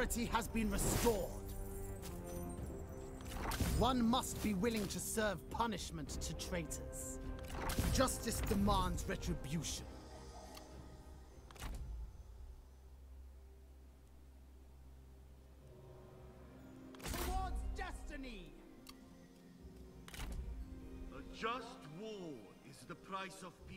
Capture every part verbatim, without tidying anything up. security has been restored. One must be willing to serve punishment to traitors. Justice demands retribution. Towards destiny! A just war is the price of peace.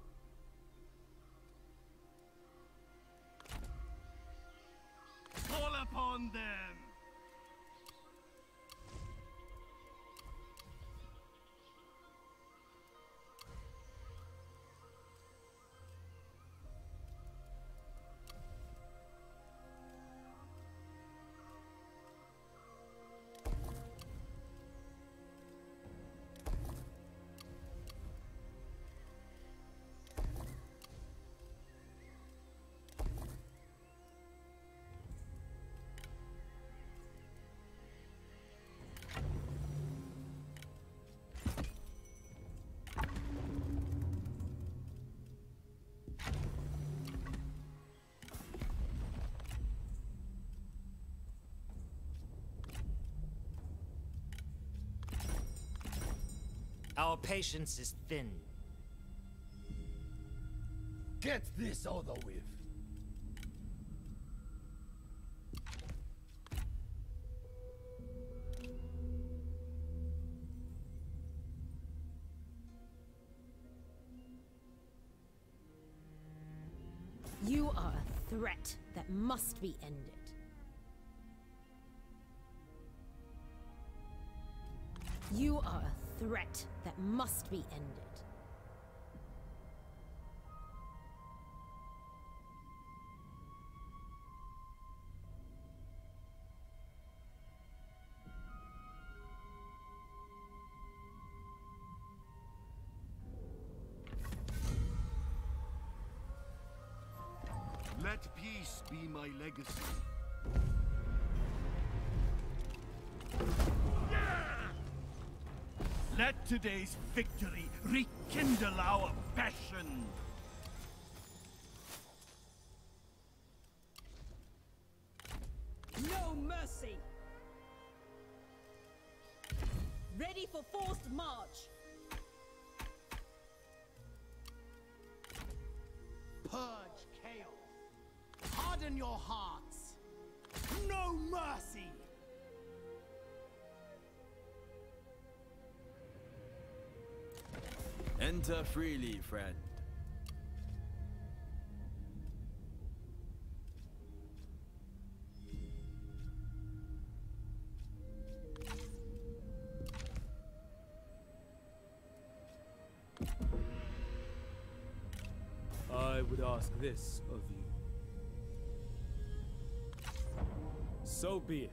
Fall upon them! Our patience is thin. Get this over with. You are a threat that must be ended. You are a threat that must be ended. Let peace be my legacy. Let today's victory rekindle our passion! No mercy! Ready for forced march! Purge chaos! harden your hearts. No mercy! Enter freely, friend. I would ask this of you. So be it.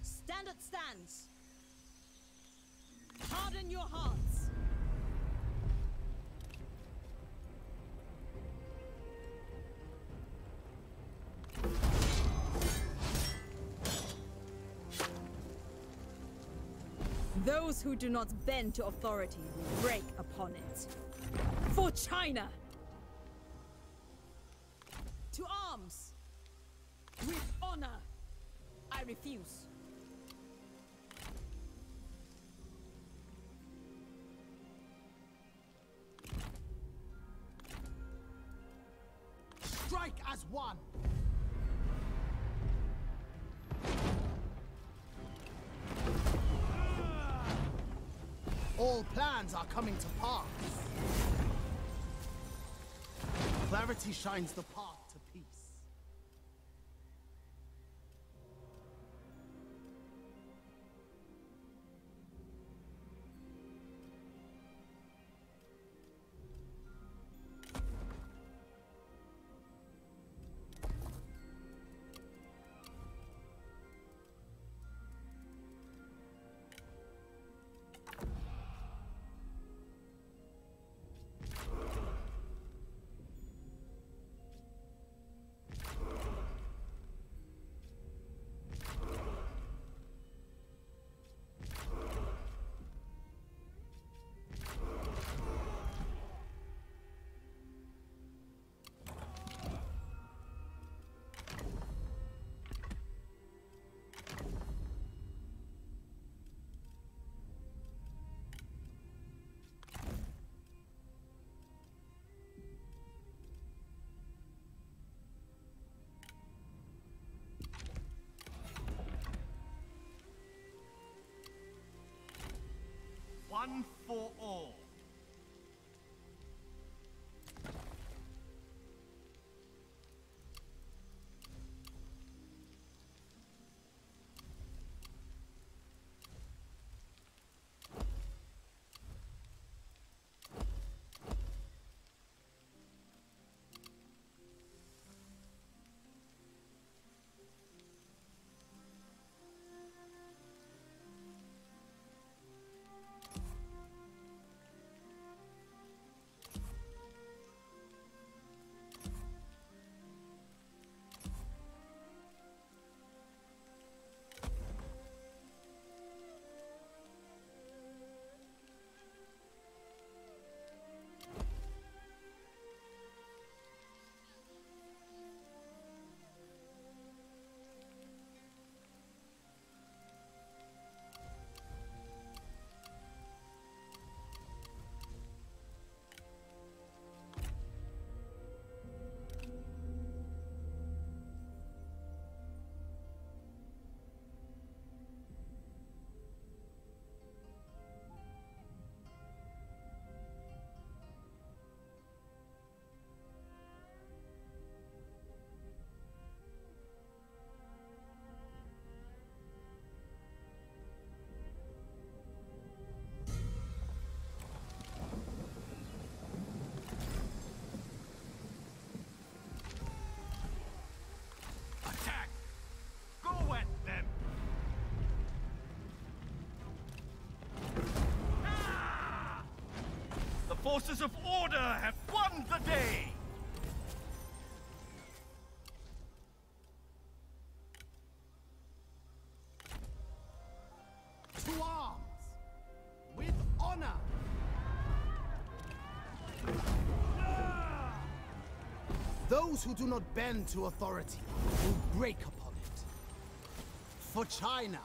Stand at stands. Harden your hearts. Those who do not bend to authority will break upon it. For China! To arms! With honor! I refuse. As one. All plans are coming to pass. Clarity shines the path to peace. One for all. forces of order have won the day! To arms! With honor! Those who do not bend to authority will break upon it. For China!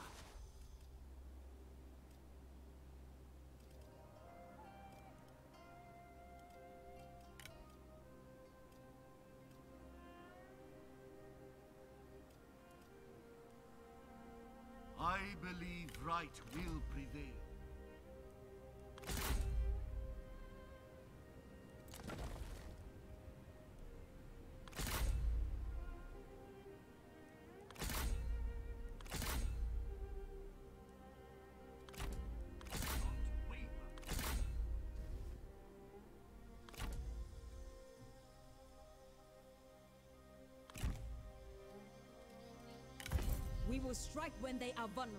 I believe right will prevail. We will strike when they are vulnerable.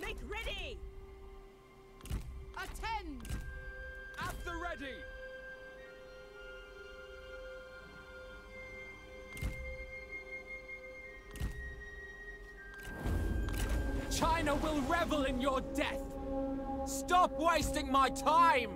Make ready! Attend! At the ready! China will revel in your death! Stop wasting my time!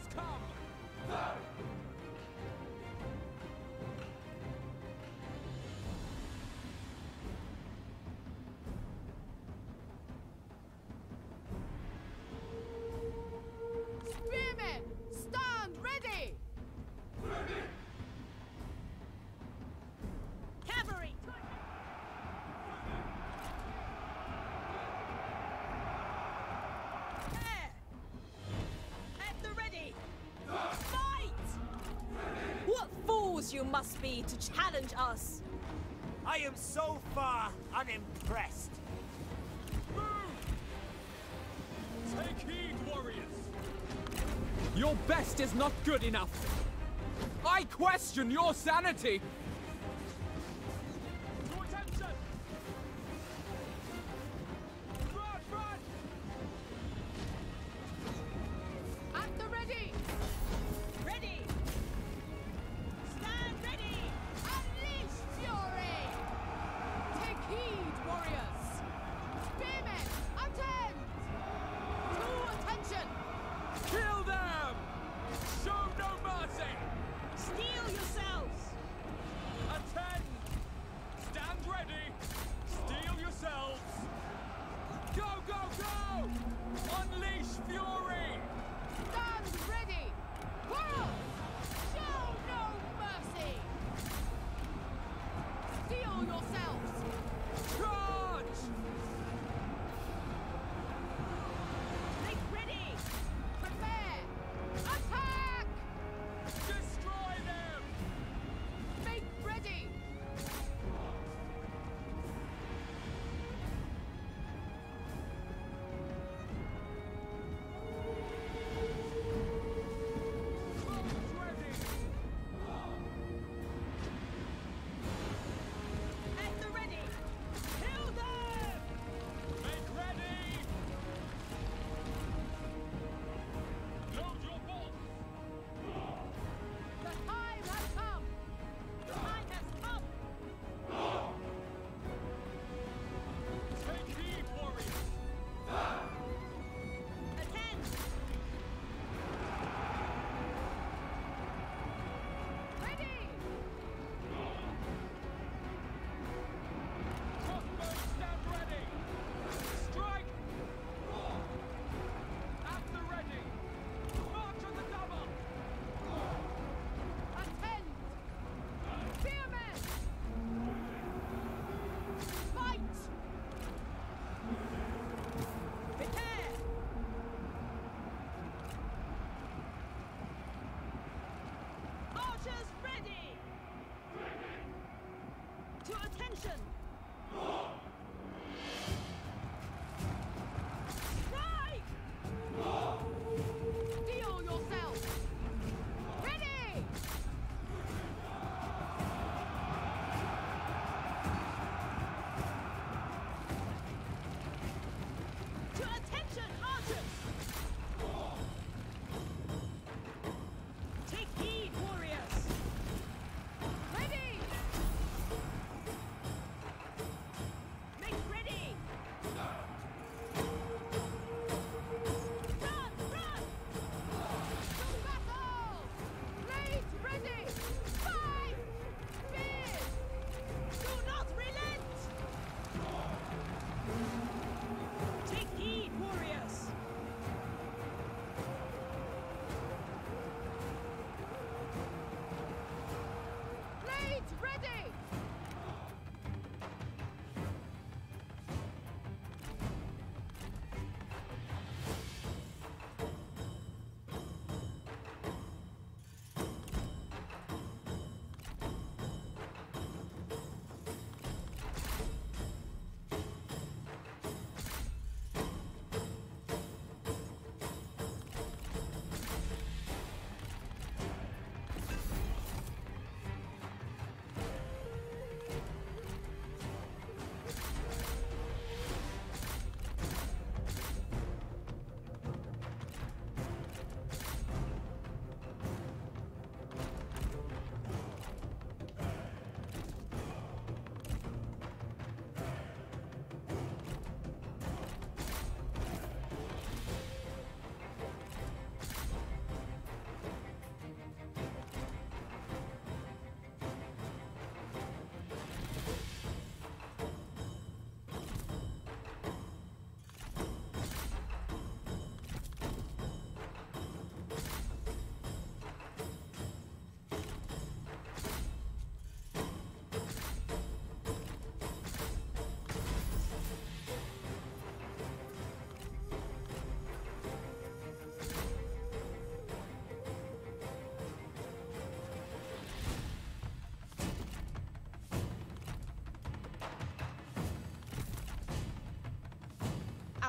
has come! That you must be to challenge us. I am so far unimpressed. Move. Take heed, warriors. Your best is not good enough. I question your sanity. To attention. Run, run. At the ready. Ready.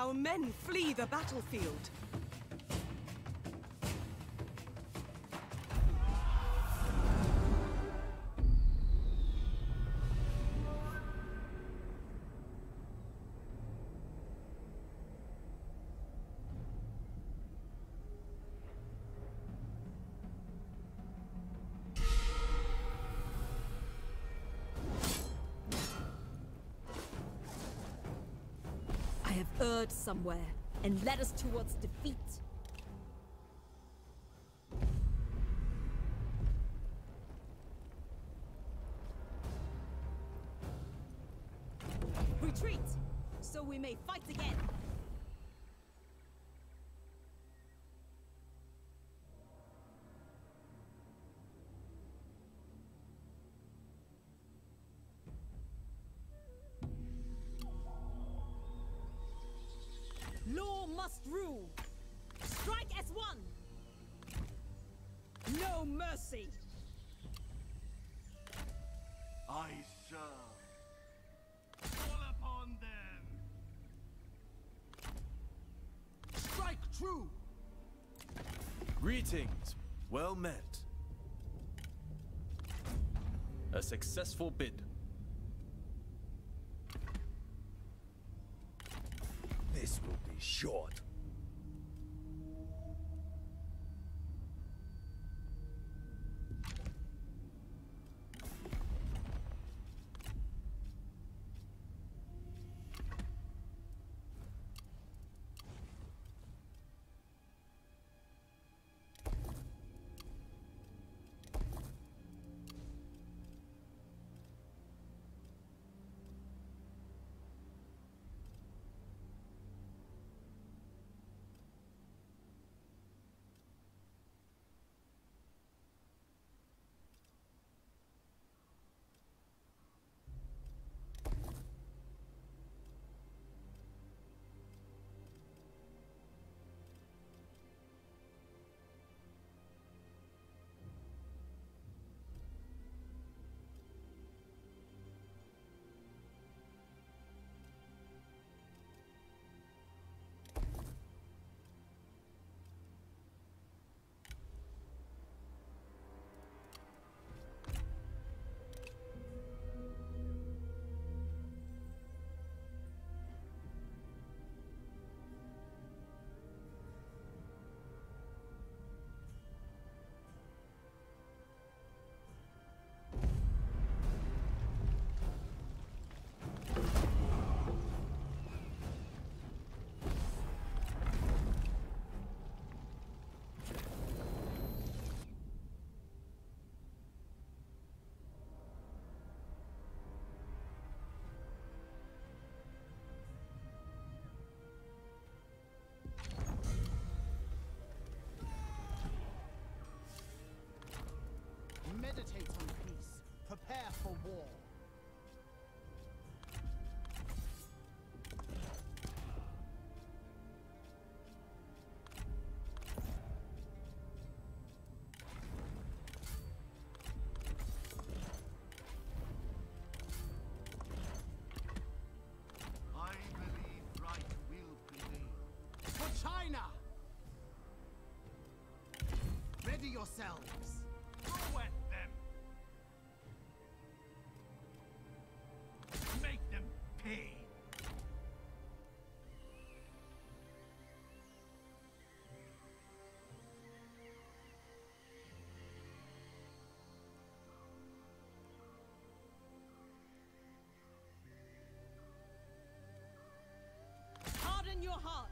Our men flee the battlefield. I have erred somewhere, and led us towards defeat. Retreat, so we may fight again. Law must rule. Strike as one. No mercy. I shall fall upon them. Strike true. Greetings. Well met. A successful bid. This will be short. Meditate on peace. Prepare for war. I believe right will prevail. For China! Ready yourselves. Harden your hearts.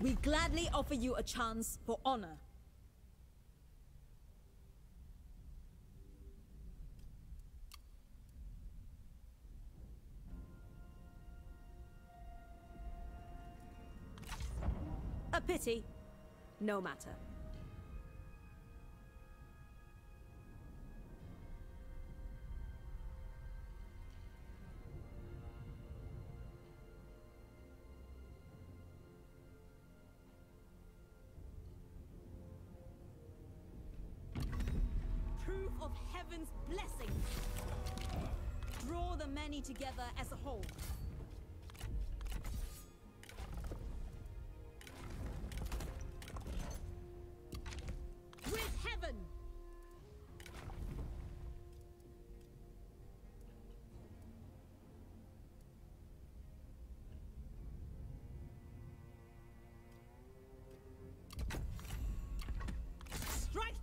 We gladly offer you a chance for honor. A pity. No matter. Proof of heaven's blessing. Draw the many together as a whole.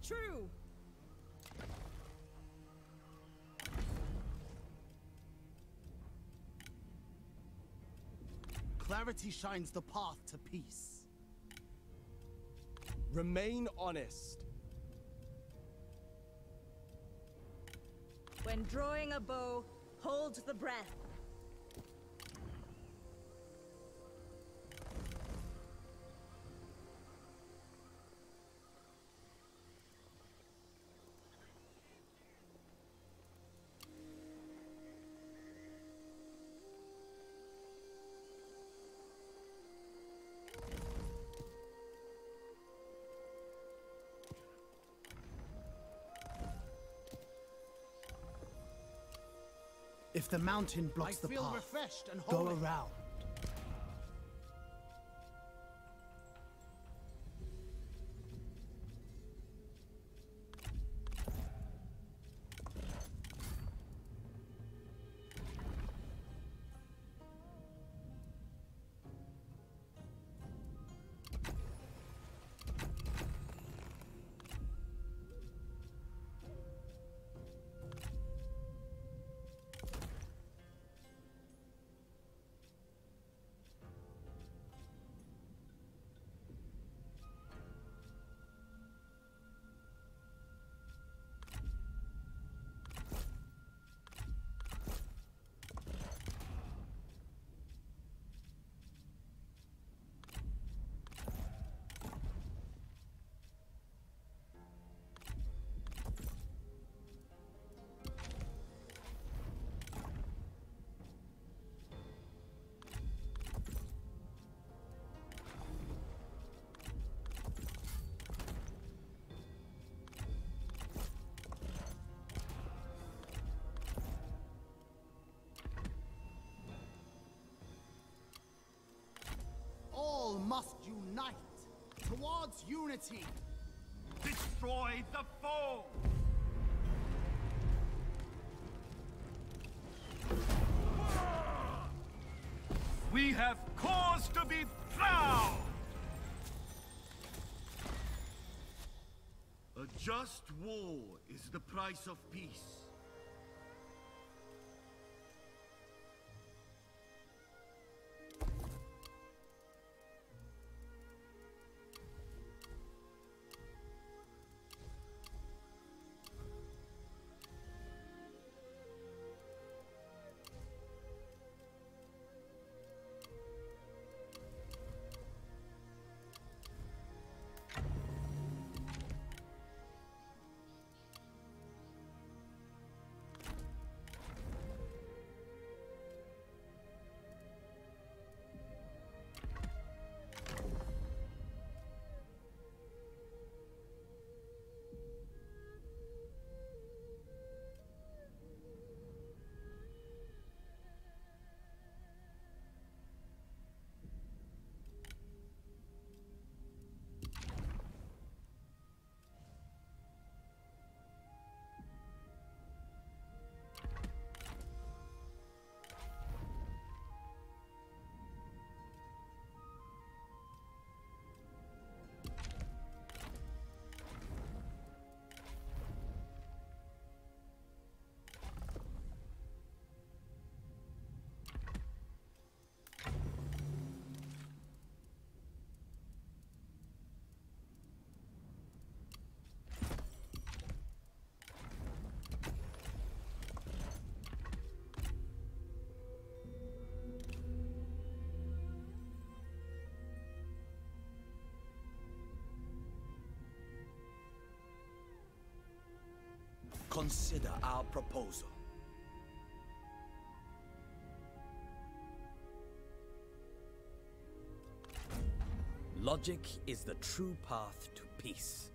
True. Clarity shines the path to peace. Remain honest. When drawing a bow, hold the breath. If the mountain blocks the path, go around. Must unite towards unity. Destroy the foe. We have cause to be proud. A just war is the price of peace. Consider our proposal. Logic is the true path to peace.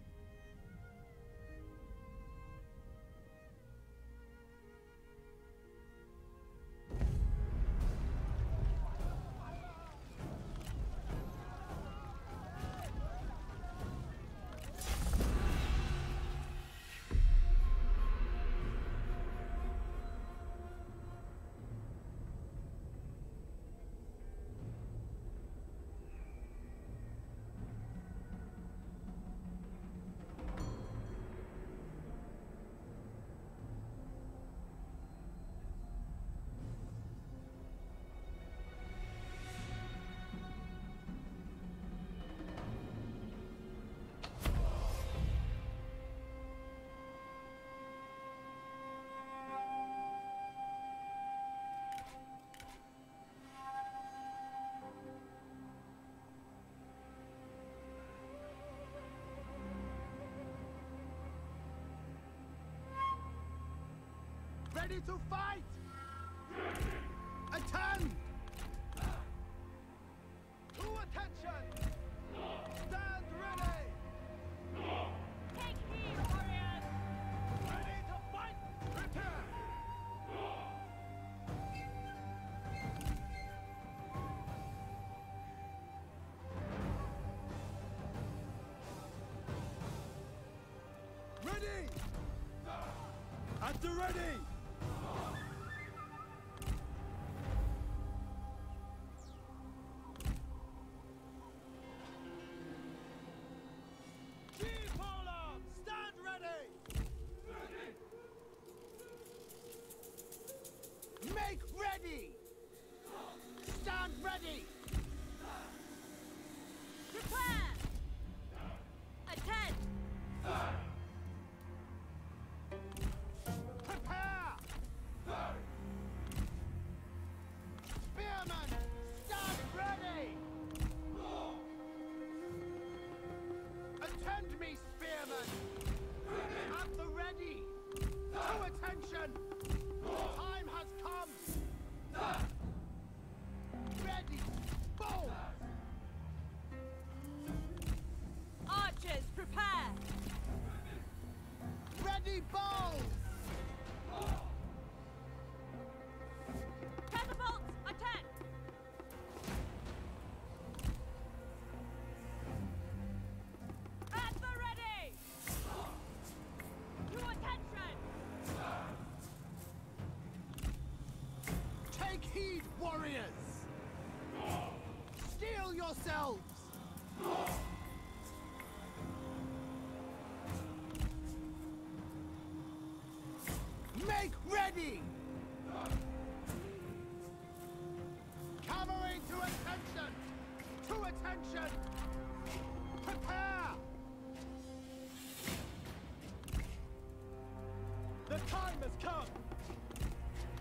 Ready to fight! Attend! To attention! Stand ready! Take heed, warriors! Ready to fight! Return! Ready! At the ready! Warriors! Steel yourselves! Make ready! Cavalry to attention! To attention! Prepare! The time has come!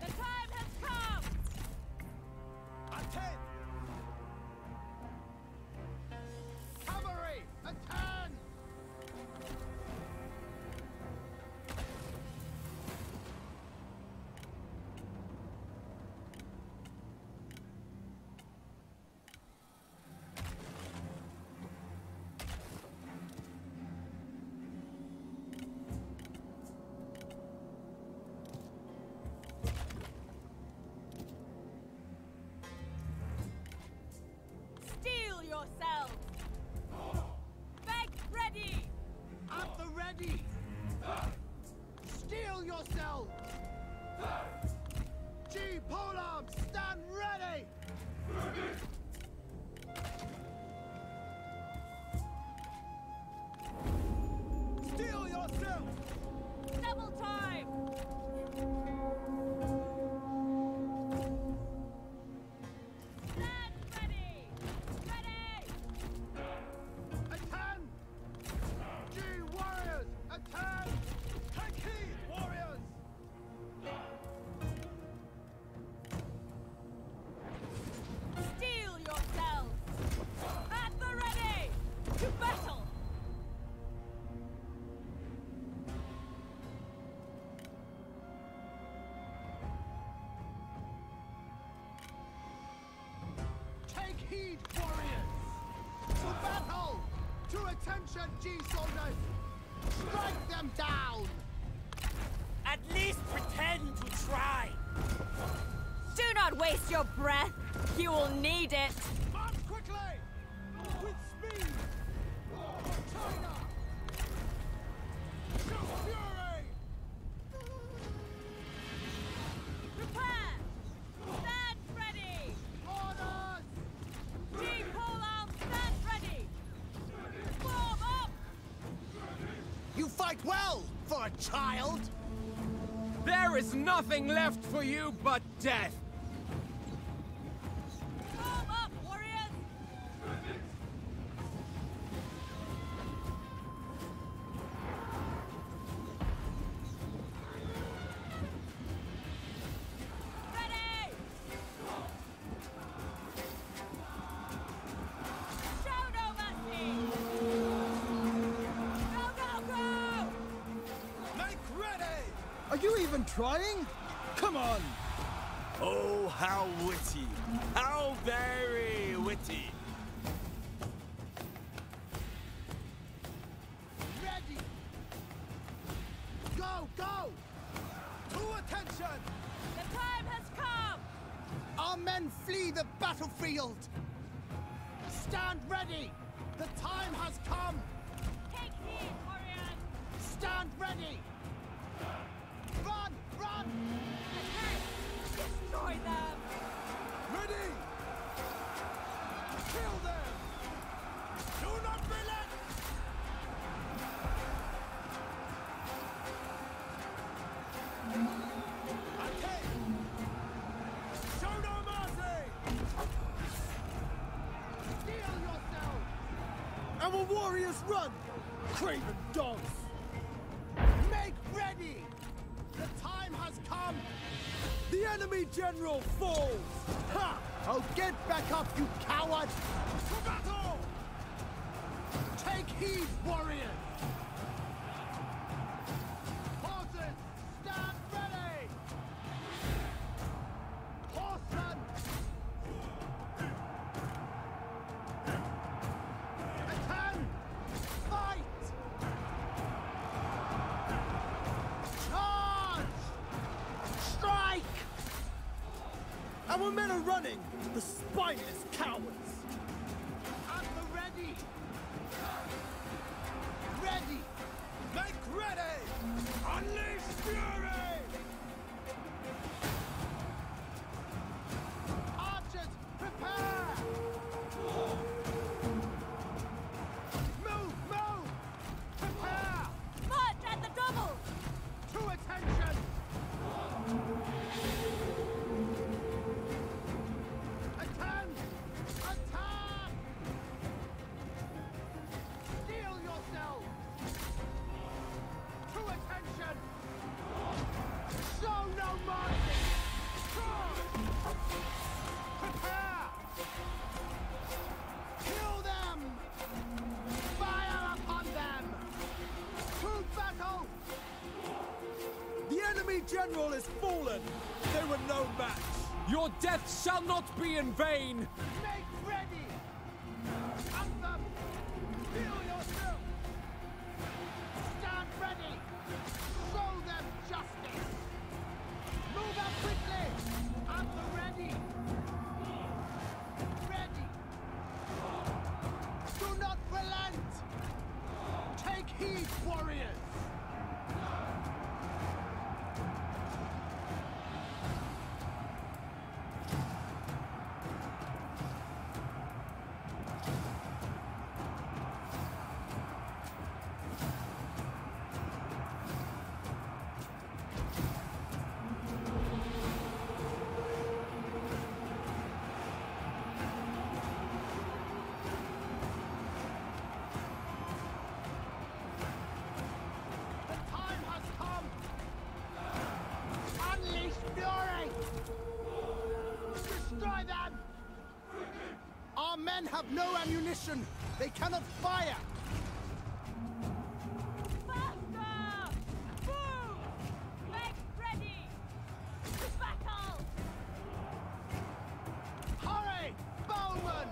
The time has come! Attend! Cavalry, attend! Elite warriors! To battle! To attention, G-soldiers! Strike them down! At least pretend to try! Do not waste your breath! You will need it! March quickly! With speed! China! To fury! Prepare! Stand ready! Orders! G-call out! Stand ready! Form up! You fight well for a child! There is nothing left for you but death! Form up, warriors! Ready! Show no mercy! Go, go, go! Make ready! Are you even trying? Come on! Oh, how witty! How very witty! Ready! Go, go! To attention! The time has come! Our men flee the battlefield! Stand ready! The time has come! Take heed, warriors! Stand ready! Run! Run! Attack! Destroy them! Ready! Kill them! Do not relent! Attack! Show no mercy! Steal yourself! Our warriors run! Craven dogs! Make ready! The time has come! The enemy general falls! Ha! Oh, get back up, you coward! To battle! Take heed, warriors! Horses, stand ready! Horsemen! Attend! Fight! Charge! Strike! Our men are running! The spineless cowards! At the ready! Ready! Make ready! Unleash fury! Archers, prepare! Move, move! Prepare! March at the double! To attention! Attend! Attack! Steal yourself! To attention! Show no mercy! Charge! Prepare! Kill them! Fire upon them! To battle! The enemy general is fallen! They were no match! Your death shall not be in vain! Make ready! Anthem! Feel yourself! Stand ready! Show them justice! Move out quickly! Anthem ready! Ready! Do not relent! Take heed, warriors! Have no ammunition. They cannot fire. Faster! Move! Make ready! To battle! Hurry! Bowman!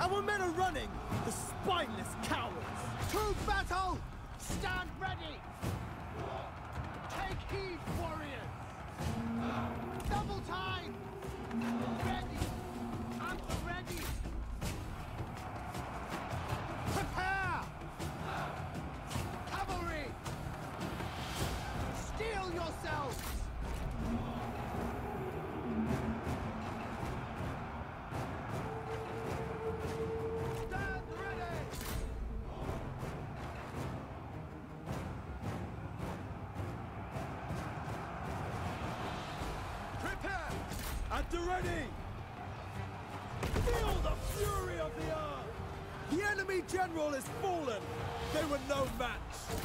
Our men are running, the spineless cowards! To battle! Stand ready! Take heed, warriors! Double time! Ready! And ready! Prepare! Cavalry! Steel yourselves! At the ready! Feel the fury of the earth! The enemy general is fallen! They were no match!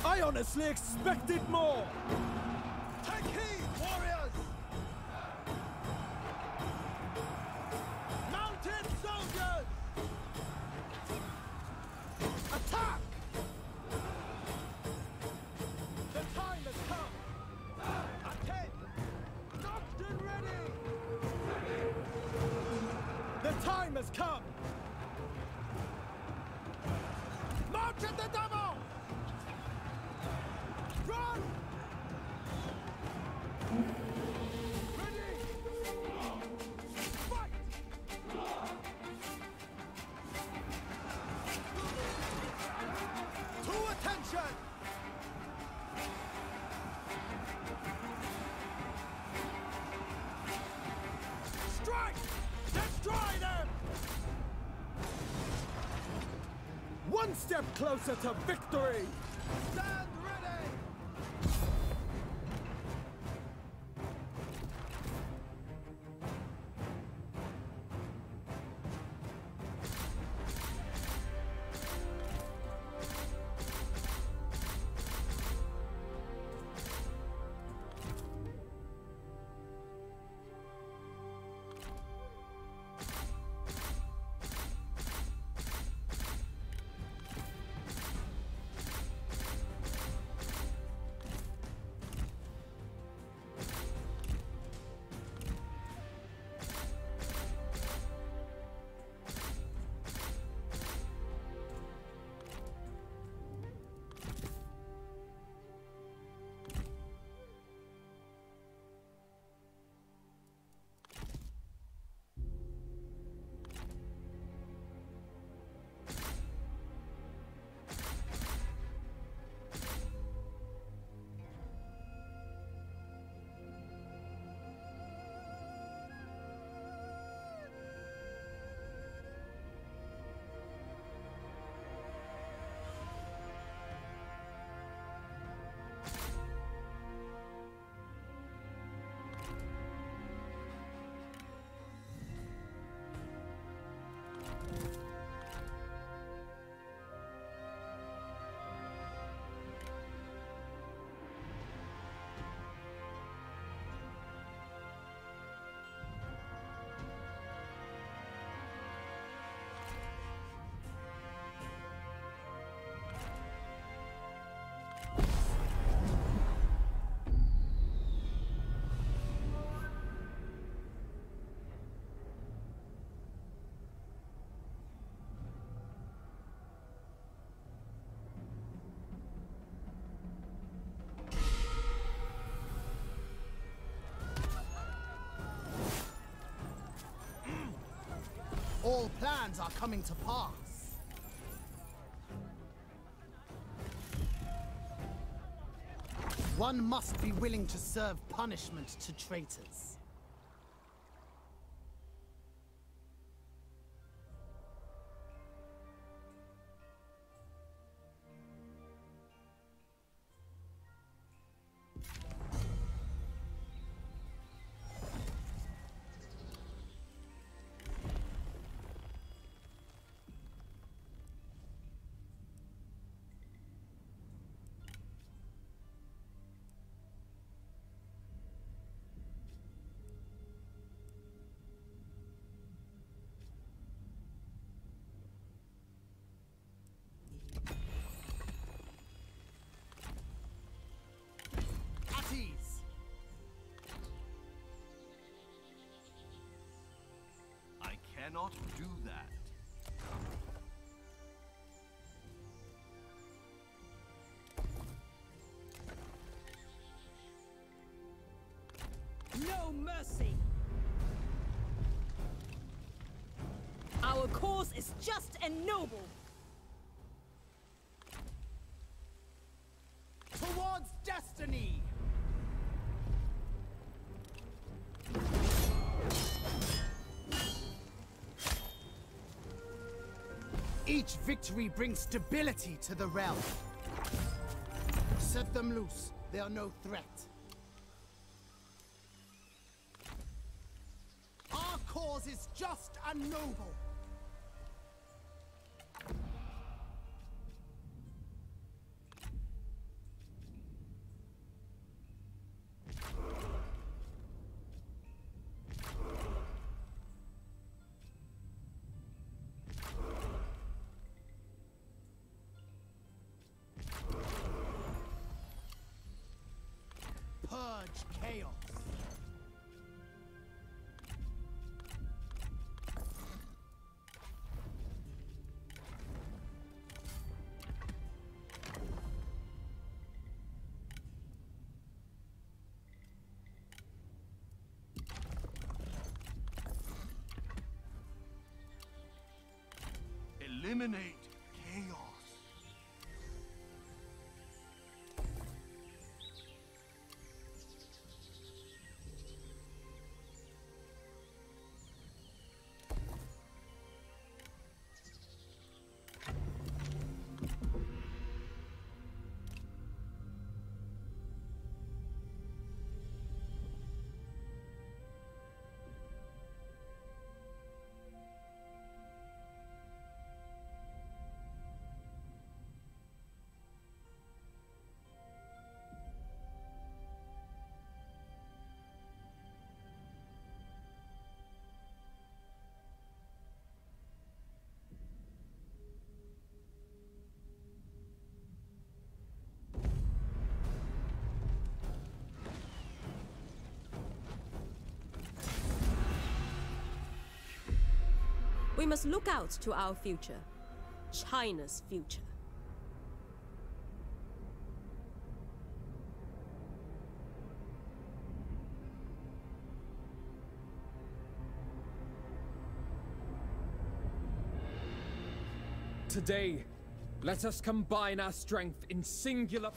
I honestly expected more! Take heed, warriors! Mounted soldiers! Attack! The time has come! At ten! Locked and ready! The time has come! March at the double! Run! Ready! Fight! To attention! Strike! Destroy them! One step closer to victory! Stand ready! All plans are coming to pass. One must be willing to serve punishment to traitors. I cannot do that. No mercy! Our cause is just and noble! Towards destiny! Each victory brings stability to the realm. Set them loose. They are no threat. Our cause is just and noble. Chaos. Eliminate chaos. We must look out to our future, China's future. Today, let us combine our strength in singular...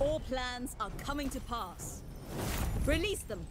All plans are coming to pass. Release them.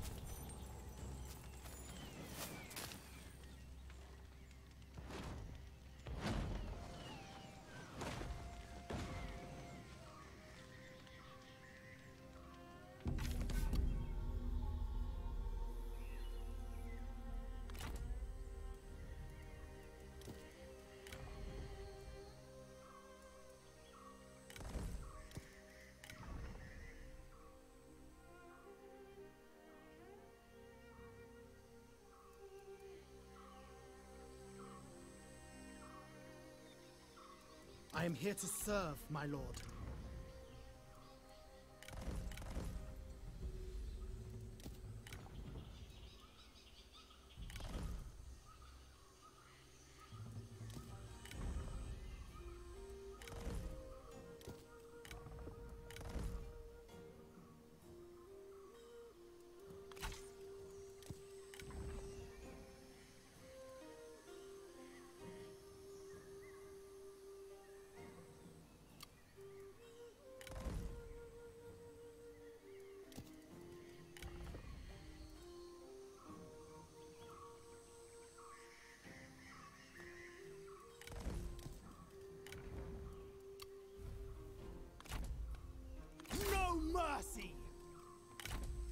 I am here to serve, my lord.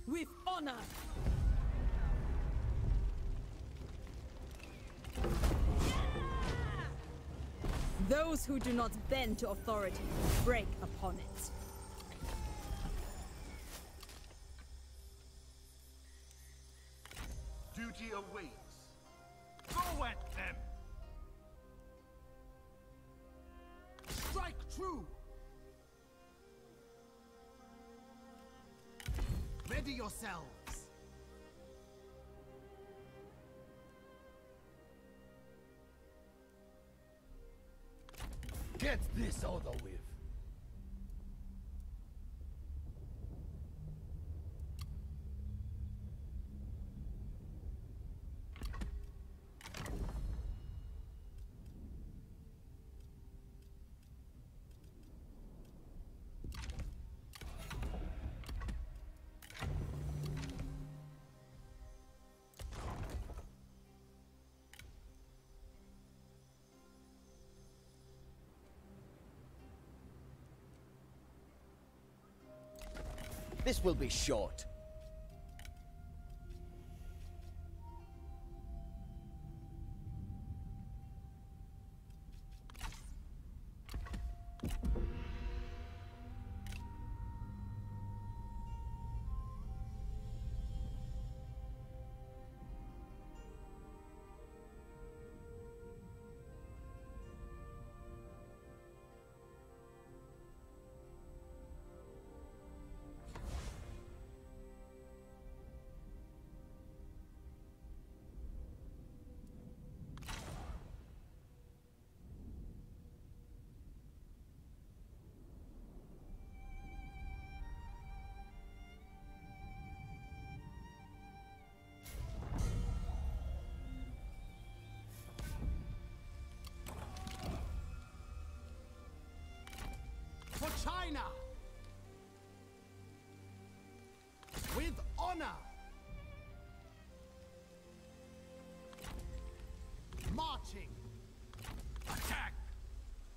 With honor! Yeah! Those who do not bend to authority break upon it. Duty awaits. Go at them! Strike true! Ready yourselves! Get this over with! This will be short. China! With honor! Marching! Attack!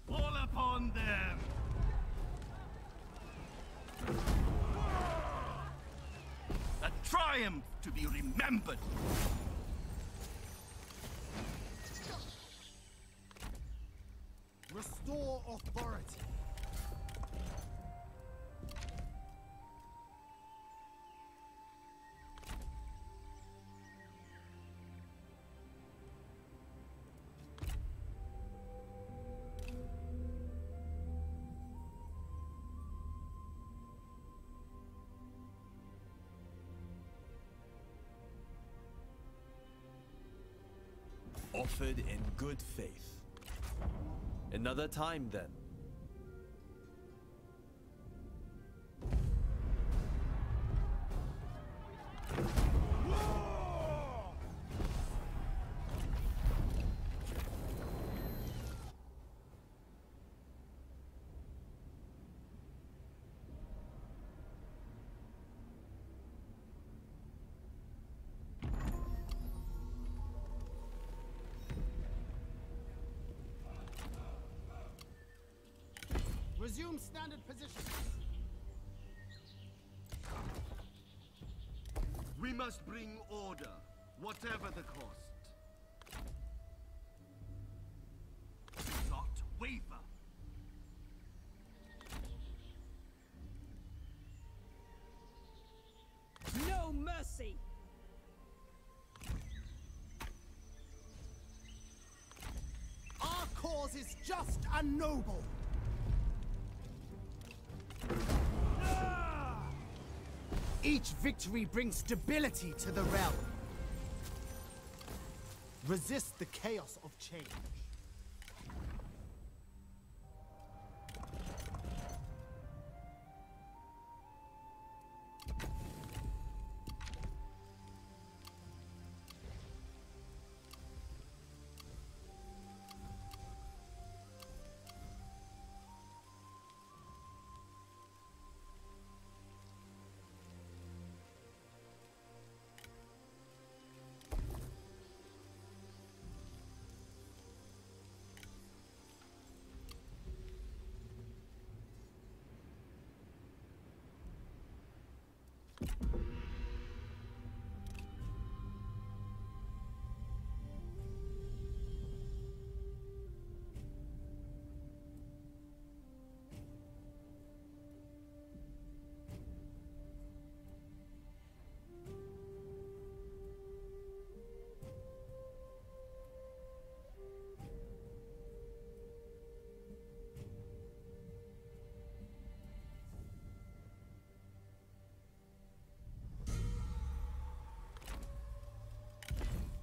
Fall upon them! A triumph to be remembered! Restore authority! Offered in good faith. Another time, then. Resume standard position. We must bring order, whatever the cost. Do not waver. No mercy. Our cause is just and noble. Each victory brings stability to the realm. Resist the chaos of change.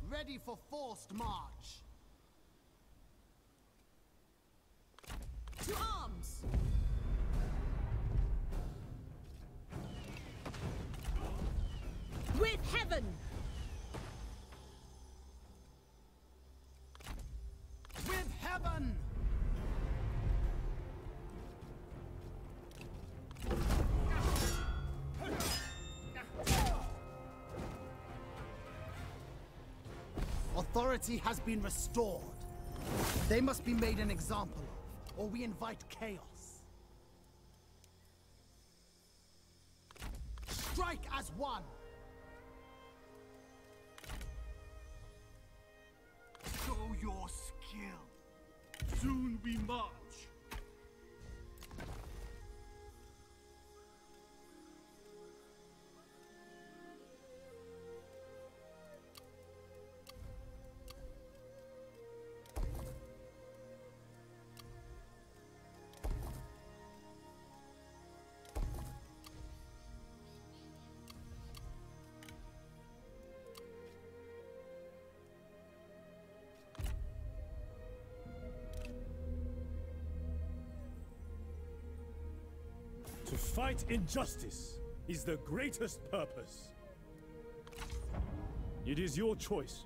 Ready for forced march. To arms. With heaven. With heaven. Authority has been restored. They must be made an example of, or we invite chaos. Strike as one! Show your skill. Soon we march. To fight injustice is the greatest purpose. It is your choice.